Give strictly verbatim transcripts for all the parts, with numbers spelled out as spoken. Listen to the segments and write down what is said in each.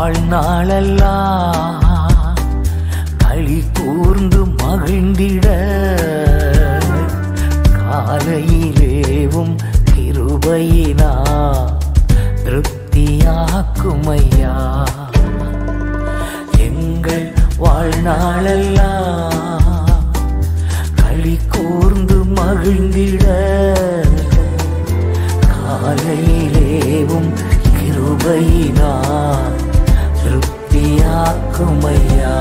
வாழ்நாளெல்லாம் களி கூர்ந்து மகிழ்ந்திட காலையிலேவும் கிருபையினா திருப்தியாக்குமையா. எங்கள் வாழ்நாளெல்லாம் களி கூர்ந்து மகிழ்ந்திட காலையிலேவும் கிருபையினா திருப்தியாக்குமையா.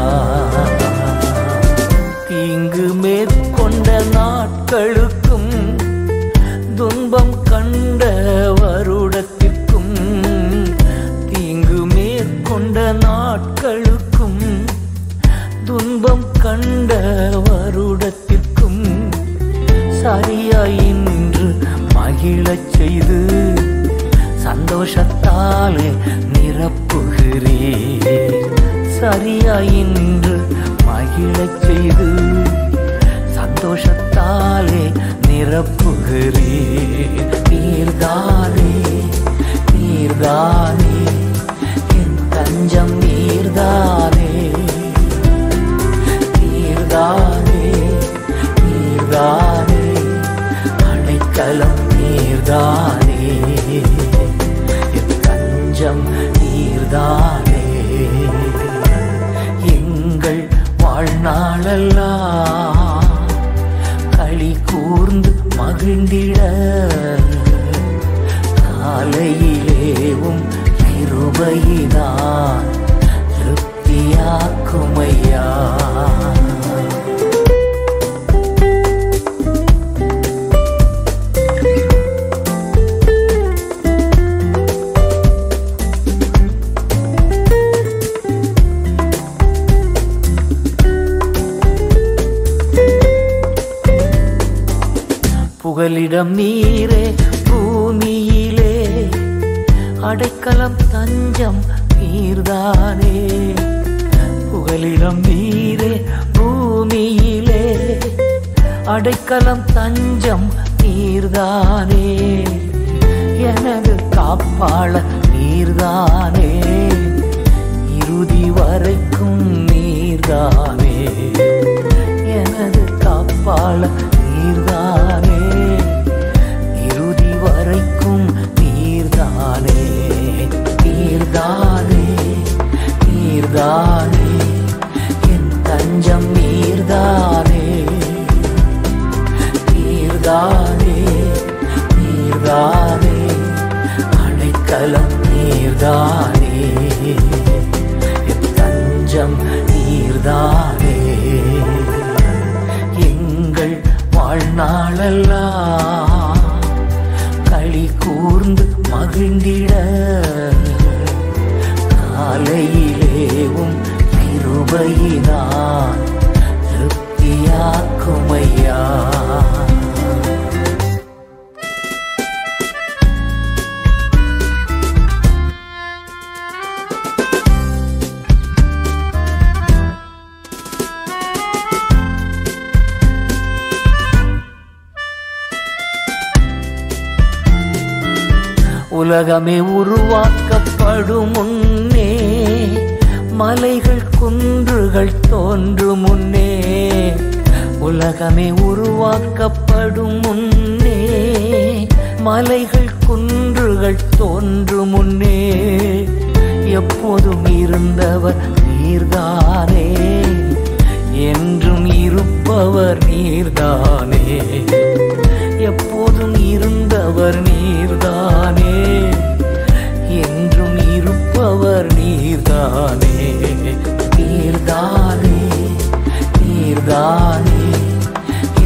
தீங்கு மேற்கொண்ட நாட்களுக்கும் துன்பம் கண்ட வருடத்திற்கும் தீங்கு மேற்கொண்ட நாட்களுக்கும் துன்பம் கண்ட வருடத்திற்கும் சரியாய் நின்று மகிழச் செய்து சந்தோஷத்தாலே நிரப்புகிறே. சரியாய் நின்று மகிழச் செய்து சந்தோஷத்தாலே நிரப்புகிறே. நீர்தானே நீர்தானே என் தஞ்சம் நீர்தானே நீர்தானே நீர்தானே அடைக்கலம் நீர்தானே என் தஞ்சம் நீர்தானே. எங்கள் வாழ்நாளெல்லாம் களி கூர்ந்து மகிழ்ந்திட காலையிலேவும் கிருபையினால் திருப்தியாக்குமையா. புகலிடம் நீரே பூமியிலே அடைக்கலம் தஞ்சம் நீர்தானே. புகலிடம் நீரே பூமியிலே அடைக்கலம் தஞ்சம் நீர்தானே. எனது காப்பாள நீர்தானே இறுதி வரைக்கும் நீர்தானே. எனது காப்பாள நீர்தானே இறுதி வரைக்கும் நீர்தானே. நீர்தானே நீர்தானே என் தஞ்சம் நீர்தானே நீர்தானே நீர்தானே அடைக்கலம் நீர்தானே என் தஞ்சம் நீர்தானே. எங்கள் வாழ்நாளெல்லாம் களி கூர்ந்து மகிழ்ந்திட காலையிலேவும் கிருபையினால் திருப்தியாக்குமையா. உலகமே உருவாக்கப்படும் முன்னே மலைகள் குன்றுகள் தோன்றும் முன்னே. உலகமே உருவாக்கப்படும் முன்னே மலைகள் குன்றுகள் தோன்றும் முன்னே. எப்போதும் இருந்தவர் நீர்தானே என்றும் இருப்பவர் நீர்தானே. எப்போதும் இருந்தவர் நீர்தானே என்றும் இருப்பவர் நீர்தானே. நீர்தானே நீர்தானே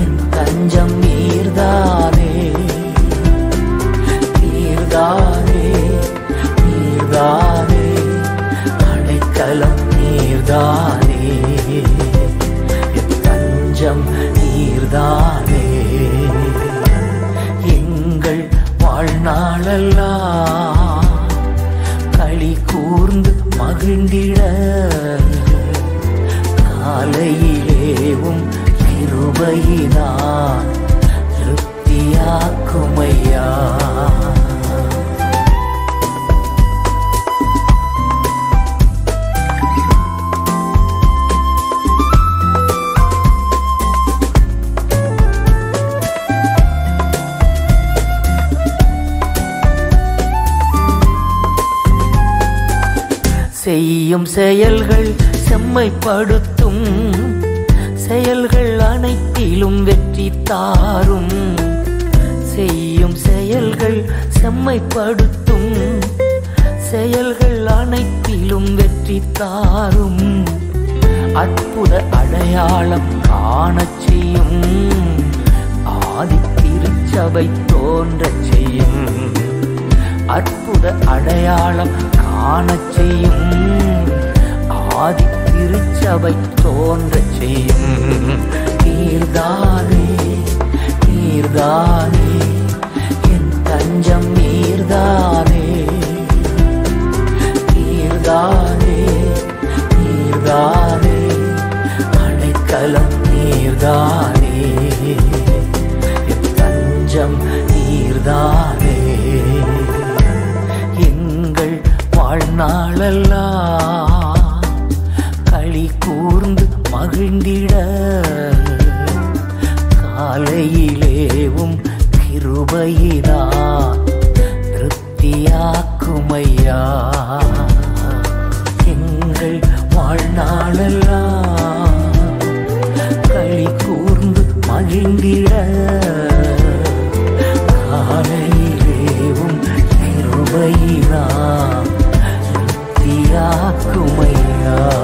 என் தஞ்சம் நீர்தானே நீர்தானே நீர்தானே அடைக்கலம் நீர்தானே என் தஞ்சம் நீர்தானே. எங்கள் வாழ்நாளெல்லாம் களி கூர்ந்து மகிழ்ந்திட காலையிலேவும் கிருபையினால் திருப்தியாக்குமையா. செய்யும் செயல்கள் செம்மைப்படுத்தும் செயல்கள் அனைத்திலும் வெற்றி தாரும் செய்யும் செயல்கள் செம்மைப்படுத்தும் செயல்கள் அனைத்திலும் வெற்றி தாரும் அற்புத அடையாளம் காணச் செய்யும் ஆதித்திருச்சபை தோன்றச் செய்யும் அற்புத அடையாளம் காணச் செய்யும் ஆதித்திருச்சபை தோன்றச் செய்யும் நீர்தானே நீர்தானே என் தஞ்சம் நீர்தானே நீர்தானே நீர்தானே அடைக்கலம் நீர்தானே என் தஞ்சம் நீர்தானே எங்கள் வாழ்நாளெல்லாம் களி கூர்ந்து மகிழ்ந்திட காலையிலேவும் கிருபையினா திருப்தியாக்குமையா எங்கள் வாழ்நாளெல்லாம் களி கூர்ந்து மகிழ்ந்திட காலையிலேவும் கிருபையினா திருப்தியாக்குமையா.